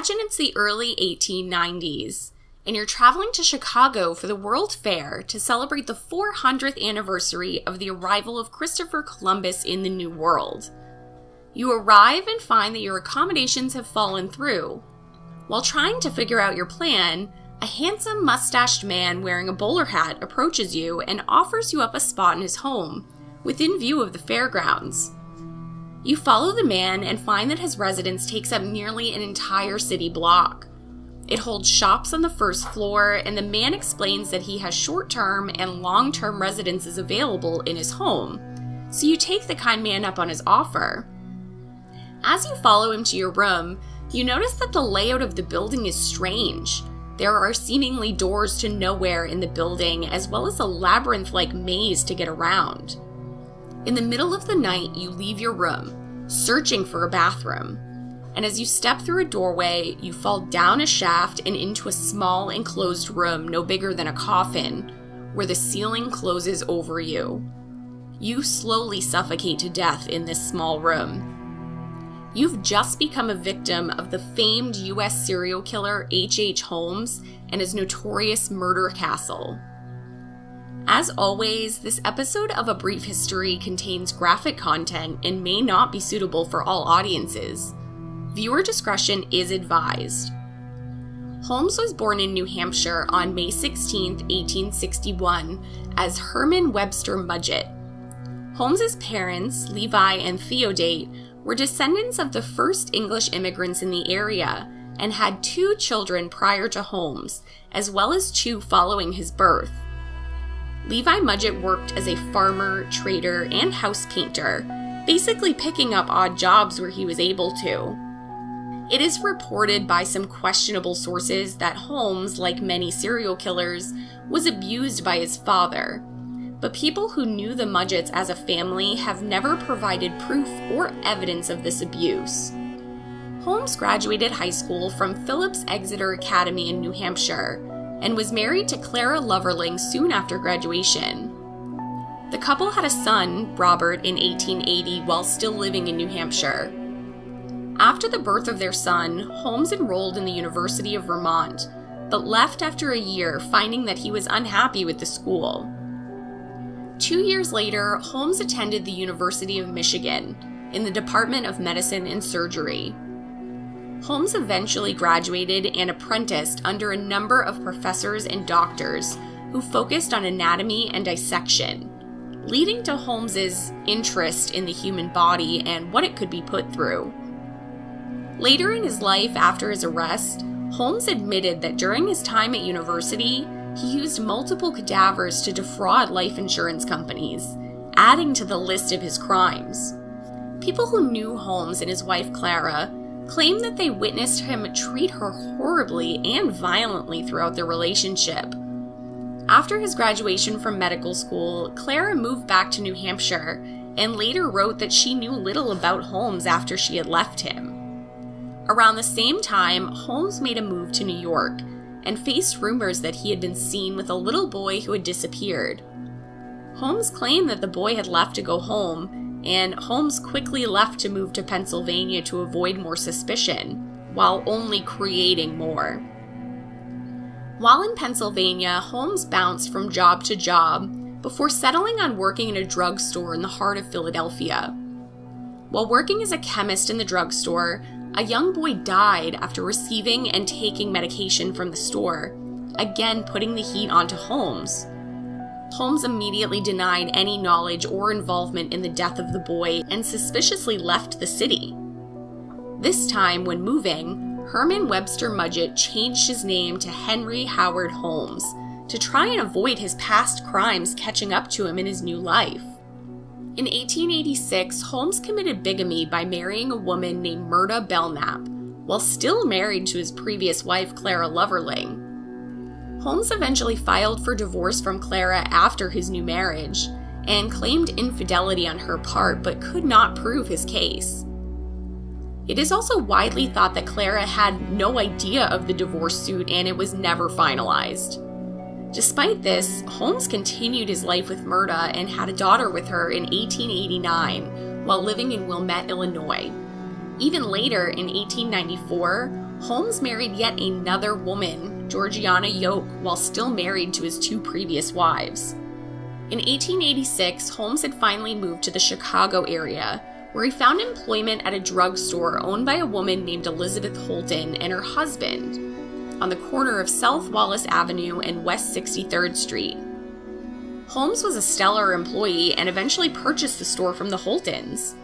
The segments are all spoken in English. Imagine it's the early 1890s, and you're traveling to Chicago for the World Fair to celebrate the 400th anniversary of the arrival of Christopher Columbus in the New World. You arrive and find that your accommodations have fallen through. While trying to figure out your plan, a handsome mustached man wearing a bowler hat approaches you and offers you up a spot in his home, within view of the fairgrounds. You follow the man and find that his residence takes up nearly an entire city block. It holds shops on the first floor, and the man explains that he has short-term and long-term residences available in his home, so you take the kind man up on his offer. As you follow him to your room, you notice that the layout of the building is strange. There are seemingly doors to nowhere in the building, as well as a labyrinth-like maze to get around. In the middle of the night, you leave your room, searching for a bathroom, and as you step through a doorway, you fall down a shaft and into a small enclosed room no bigger than a coffin, where the ceiling closes over you. You slowly suffocate to death in this small room. You've just become a victim of the famed U.S. serial killer H.H. Holmes and his notorious Murder Castle. As always, this episode of A Brief History contains graphic content and may not be suitable for all audiences. Viewer discretion is advised. Holmes was born in New Hampshire on May 16, 1861, as Herman Webster Mudgett. Holmes's parents, Levi and Theodate, were descendants of the first English immigrants in the area and had two children prior to Holmes, as well as two following his birth. Levi Mudgett worked as a farmer, trader, and house painter, basically picking up odd jobs where he was able to. It is reported by some questionable sources that Holmes, like many serial killers, was abused by his father, but people who knew the Mudgetts as a family have never provided proof or evidence of this abuse. Holmes graduated high school from Phillips Exeter Academy in New Hampshire, and was married to Clara Lovering soon after graduation. The couple had a son, Robert, in 1880 while still living in New Hampshire. After the birth of their son, Holmes enrolled in the University of Vermont, but left after a year, finding that he was unhappy with the school. 2 years later, Holmes attended the University of Michigan in the Department of Medicine and Surgery. Holmes eventually graduated and apprenticed under a number of professors and doctors who focused on anatomy and dissection, leading to Holmes's interest in the human body and what it could be put through. Later in his life, after his arrest, Holmes admitted that during his time at university, he used multiple cadavers to defraud life insurance companies, adding to the list of his crimes. People who knew Holmes and his wife Clara claimed that they witnessed him treat her horribly and violently throughout their relationship. After his graduation from medical school, Clara moved back to New Hampshire and later wrote that she knew little about Holmes after she had left him. Around the same time, Holmes made a move to New York and faced rumors that he had been seen with a little boy who had disappeared. Holmes claimed that the boy had left to go home, and Holmes quickly left to move to Pennsylvania to avoid more suspicion, while only creating more. While in Pennsylvania, Holmes bounced from job to job before settling on working in a drugstore in the heart of Philadelphia. While working as a chemist in the drugstore, a young boy died after receiving and taking medication from the store, again putting the heat onto Holmes. Holmes immediately denied any knowledge or involvement in the death of the boy and suspiciously left the city. This time, when moving, Herman Webster Mudgett changed his name to Henry Howard Holmes to try and avoid his past crimes catching up to him in his new life. In 1886, Holmes committed bigamy by marrying a woman named Myrta Belknap, while still married to his previous wife Clara Loverling. Holmes eventually filed for divorce from Clara after his new marriage and claimed infidelity on her part but could not prove his case. It is also widely thought that Clara had no idea of the divorce suit and it was never finalized. Despite this, Holmes continued his life with Myrta and had a daughter with her in 1889 while living in Wilmette, Illinois. Even later, in 1894, Holmes married yet another woman, Georgiana Yoke, while still married to his two previous wives. In 1886, Holmes had finally moved to the Chicago area, where he found employment at a drugstore owned by a woman named Elizabeth Holton and her husband, on the corner of South Wallace Avenue and West 63rd Street. Holmes was a stellar employee and eventually purchased the store from the Holtons.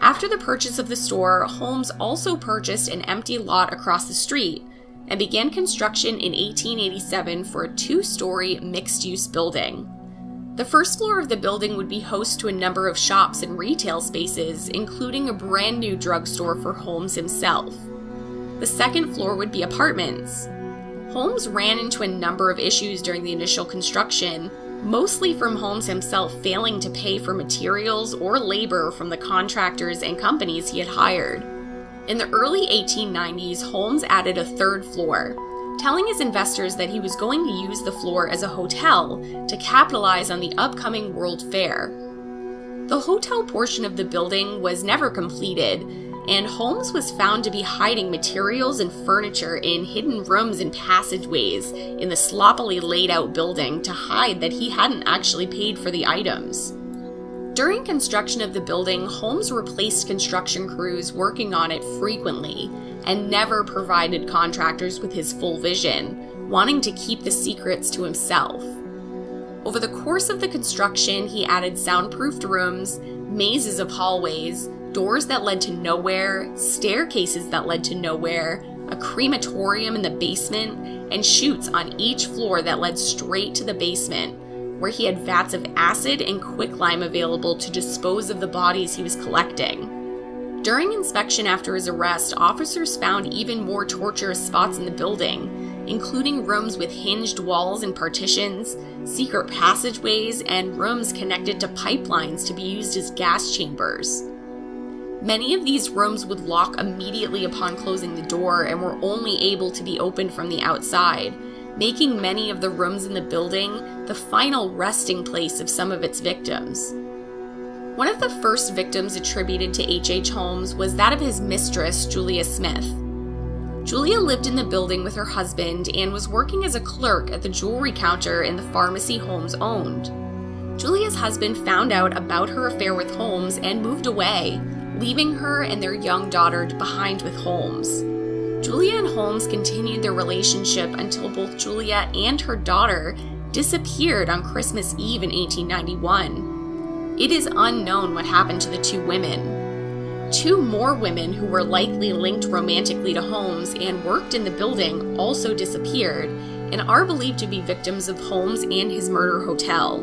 After the purchase of the store, Holmes also purchased an empty lot across the street and began construction in 1887 for a two-story mixed-use building. The first floor of the building would be host to a number of shops and retail spaces, including a brand new drugstore for Holmes himself. The second floor would be apartments. Holmes ran into a number of issues during the initial construction, mostly from Holmes himself failing to pay for materials or labor from the contractors and companies he had hired. In the early 1890s, Holmes added a third floor, telling his investors that he was going to use the floor as a hotel to capitalize on the upcoming World Fair. The hotel portion of the building was never completed, and Holmes was found to be hiding materials and furniture in hidden rooms and passageways in the sloppily laid out building to hide that he hadn't actually paid for the items. During construction of the building, Holmes replaced construction crews working on it frequently and never provided contractors with his full vision, wanting to keep the secrets to himself. Over the course of the construction, he added soundproofed rooms, mazes of hallways, doors that led to nowhere, staircases that led to nowhere, a crematorium in the basement, and chutes on each floor that led straight to the basement, where he had vats of acid and quicklime available to dispose of the bodies he was collecting. During inspection after his arrest, officers found even more torturous spots in the building, including rooms with hinged walls and partitions, secret passageways, and rooms connected to pipelines to be used as gas chambers. Many of these rooms would lock immediately upon closing the door and were only able to be opened from the outside, making many of the rooms in the building the final resting place of some of its victims. One of the first victims attributed to H.H. Holmes was that of his mistress, Julia Smith. Julia lived in the building with her husband and was working as a clerk at the jewelry counter in the pharmacy Holmes owned. Julia's husband found out about her affair with Holmes and moved away, leaving her and their young daughter behind with Holmes. Julia and Holmes continued their relationship until both Julia and her daughter disappeared on Christmas Eve in 1891. It is unknown what happened to the two women. Two more women who were likely linked romantically to Holmes and worked in the building also disappeared and are believed to be victims of Holmes and his murder hotel.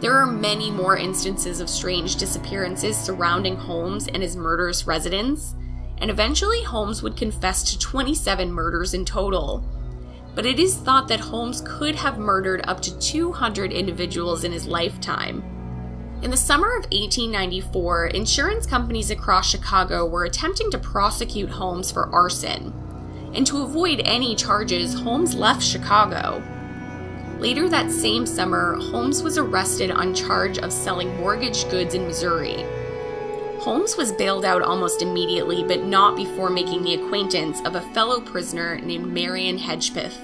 There are many more instances of strange disappearances surrounding Holmes and his murderous residence, and eventually Holmes would confess to 27 murders in total. But it is thought that Holmes could have murdered up to 200 individuals in his lifetime. In the summer of 1894, insurance companies across Chicago were attempting to prosecute Holmes for arson, and to avoid any charges, Holmes left Chicago. Later that same summer, Holmes was arrested on charge of selling mortgaged goods in Missouri. Holmes was bailed out almost immediately, but not before making the acquaintance of a fellow prisoner named Marion Hedgepeth.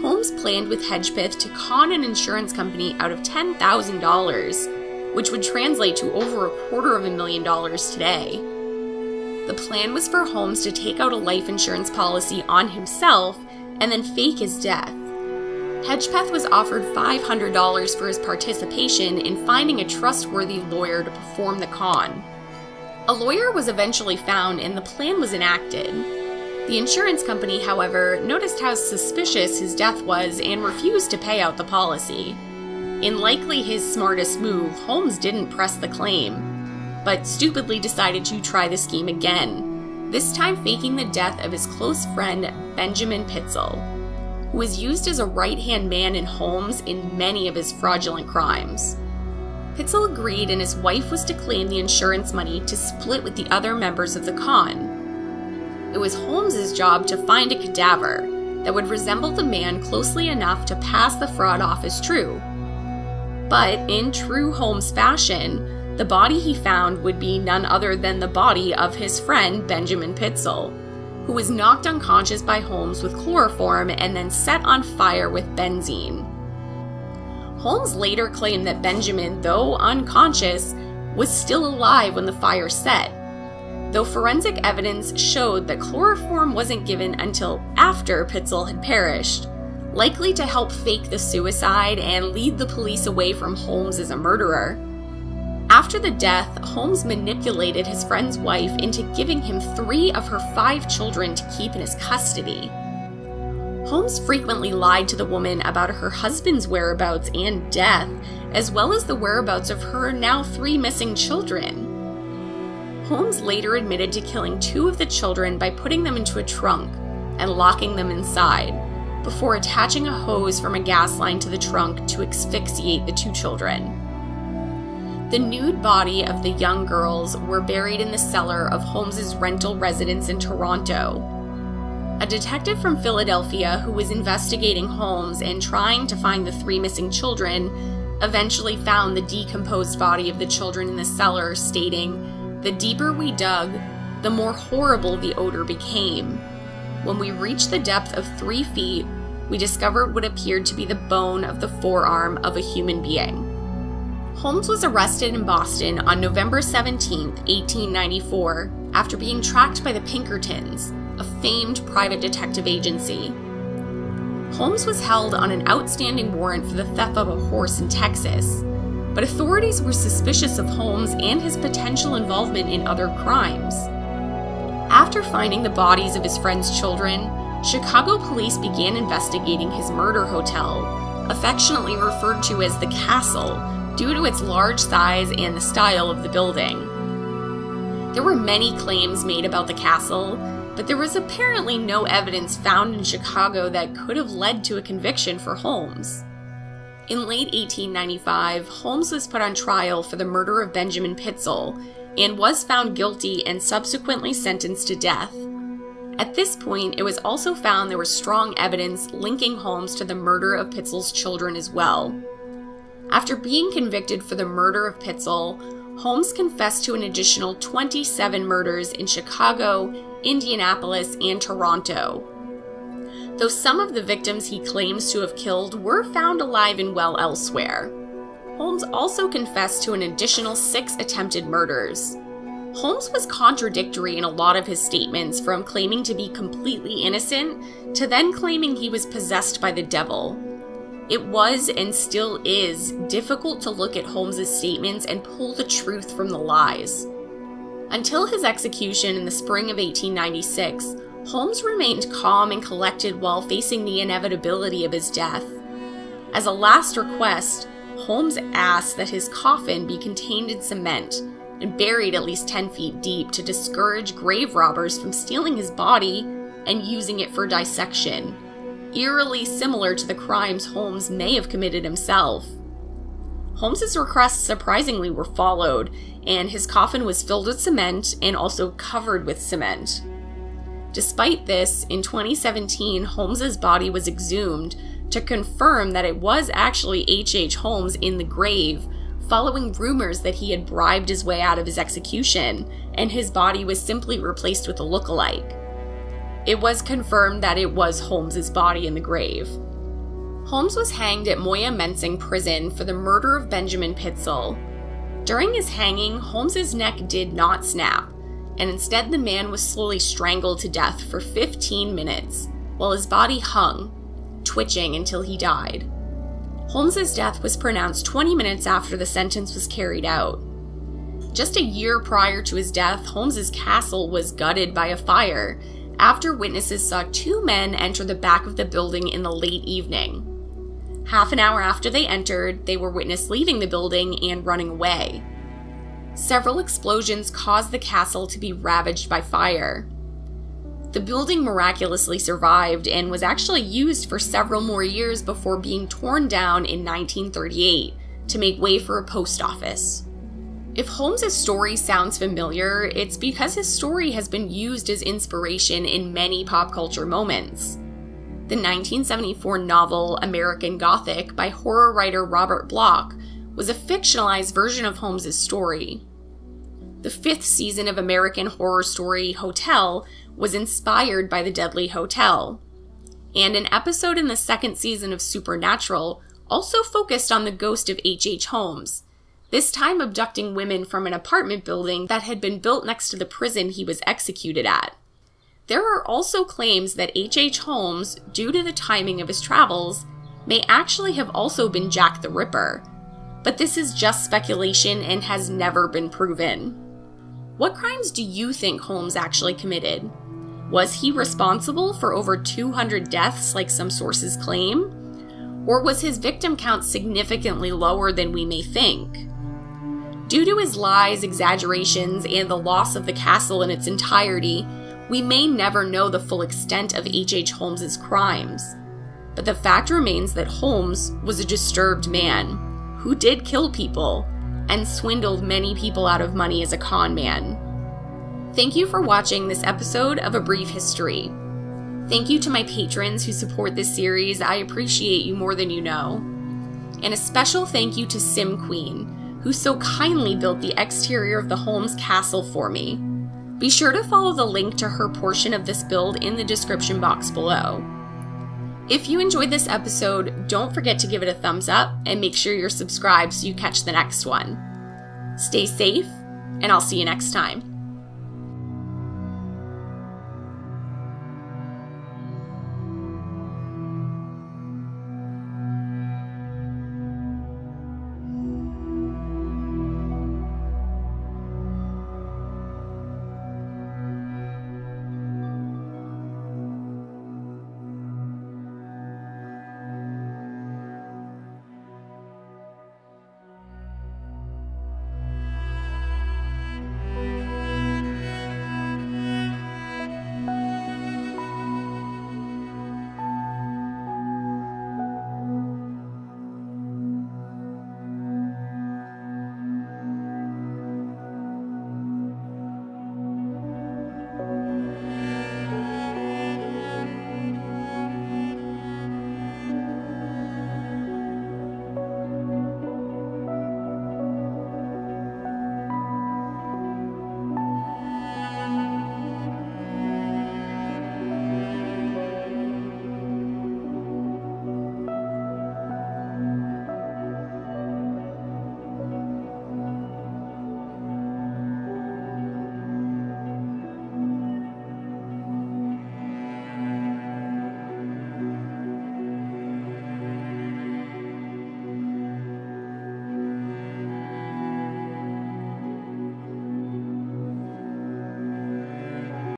Holmes planned with Hedgepeth to con an insurance company out of $10,000, which would translate to over $250,000 today. The plan was for Holmes to take out a life insurance policy on himself and then fake his death. Hedgepeth was offered $500 for his participation in finding a trustworthy lawyer to perform the con. A lawyer was eventually found and the plan was enacted. The insurance company, however, noticed how suspicious his death was and refused to pay out the policy. In likely his smartest move, Holmes didn't press the claim, but stupidly decided to try the scheme again, this time faking the death of his close friend Benjamin Pitzel, who was used as a right-hand man in Holmes in many of his fraudulent crimes. Pitzel agreed, and his wife was to claim the insurance money to split with the other members of the con. It was Holmes's job to find a cadaver that would resemble the man closely enough to pass the fraud off as true. But in true Holmes fashion, the body he found would be none other than the body of his friend Benjamin Pitzel, who was knocked unconscious by Holmes with chloroform and then set on fire with benzene. Holmes later claimed that Benjamin, though unconscious, was still alive when the fire set, though forensic evidence showed that chloroform wasn't given until after Pitzel had perished, likely to help fake the suicide and lead the police away from Holmes as a murderer. After the death, Holmes manipulated his friend's wife into giving him 3 of her 5 children to keep in his custody. Holmes frequently lied to the woman about her husband's whereabouts and death, as well as the whereabouts of her now 3 missing children. Holmes later admitted to killing 2 of the children by putting them into a trunk and locking them inside, before attaching a hose from a gas line to the trunk to asphyxiate the 2 children. The nude body of the young girls were buried in the cellar of Holmes's rental residence in Toronto. A detective from Philadelphia who was investigating Holmes and trying to find the 3 missing children eventually found the decomposed body of the children in the cellar, stating, "The deeper we dug, the more horrible the odor became. When we reached the depth of 3 feet, we discovered what appeared to be the bone of the forearm of a human being." Holmes was arrested in Boston on November 17, 1894, after being tracked by the Pinkertons, a famed private detective agency. Holmes was held on an outstanding warrant for the theft of a horse in Texas, but authorities were suspicious of Holmes and his potential involvement in other crimes. After finding the bodies of his friend's children, Chicago police began investigating his murder hotel, affectionately referred to as the Castle, due to its large size and the style of the building. There were many claims made about the castle, but there was apparently no evidence found in Chicago that could have led to a conviction for Holmes. In late 1895, Holmes was put on trial for the murder of Benjamin Pitzel and was found guilty and subsequently sentenced to death. At this point, it was also found there was strong evidence linking Holmes to the murder of Pitzel's children as well. After being convicted for the murder of Pitzel, Holmes confessed to an additional 27 murders in Chicago, Indianapolis, and Toronto. Though some of the victims he claims to have killed were found alive and well elsewhere, Holmes also confessed to an additional 6 attempted murders. Holmes was contradictory in a lot of his statements, from claiming to be completely innocent to then claiming he was possessed by the devil. It was, and still is, difficult to look at Holmes's statements and pull the truth from the lies. Until his execution in the spring of 1896, Holmes remained calm and collected while facing the inevitability of his death. As a last request, Holmes asked that his coffin be contained in cement and buried at least 10 feet deep to discourage grave robbers from stealing his body and using it for dissection, eerily similar to the crimes Holmes may have committed himself. Holmes's requests surprisingly were followed, and his coffin was filled with cement and also covered with cement. Despite this, in 2017, Holmes's body was exhumed to confirm that it was actually H.H. Holmes in the grave, following rumors that he had bribed his way out of his execution, and his body was simply replaced with a lookalike. It was confirmed that it was Holmes's body in the grave. Holmes was hanged at Moyamensing Prison for the murder of Benjamin Pitzel. During his hanging, Holmes's neck did not snap, and instead the man was slowly strangled to death for 15 minutes, while his body hung, twitching until he died. Holmes's death was pronounced 20 minutes after the sentence was carried out. Just a year prior to his death, Holmes's castle was gutted by a fire, after witnesses saw 2 men enter the back of the building in the late evening. Half an hour after they entered, they were witnessed leaving the building and running away. Several explosions caused the castle to be ravaged by fire. The building miraculously survived and was actually used for several more years before being torn down in 1938 to make way for a post office. If Holmes's story sounds familiar, it's because his story has been used as inspiration in many pop culture moments. The 1974 novel American Gothic by horror writer Robert Bloch was a fictionalized version of Holmes's story. The 5th season of American Horror Story Hotel was inspired by the Dudley Hotel. And an episode in the second season of Supernatural also focused on the ghost of H.H. Holmes, this time abducting women from an apartment building that had been built next to the prison he was executed at. There are also claims that H.H. Holmes, due to the timing of his travels, may actually have also been Jack the Ripper, but this is just speculation and has never been proven. What crimes do you think Holmes actually committed? Was he responsible for over 200 deaths like some sources claim? Or was his victim count significantly lower than we may think? Due to his lies, exaggerations, and the loss of the castle in its entirety, we may never know the full extent of H.H. Holmes's crimes, but the fact remains that Holmes was a disturbed man who did kill people and swindled many people out of money as a con man. Thank you for watching this episode of A Brief History. Thank you to my patrons who support this series. I appreciate you more than you know. And a special thank you to SimQueen, who so kindly built the exterior of the Holmes Castle for me. Be sure to follow the link to her portion of this build in the description box below. If you enjoyed this episode, don't forget to give it a thumbs up and make sure you're subscribed so you catch the next one. Stay safe, and I'll see you next time.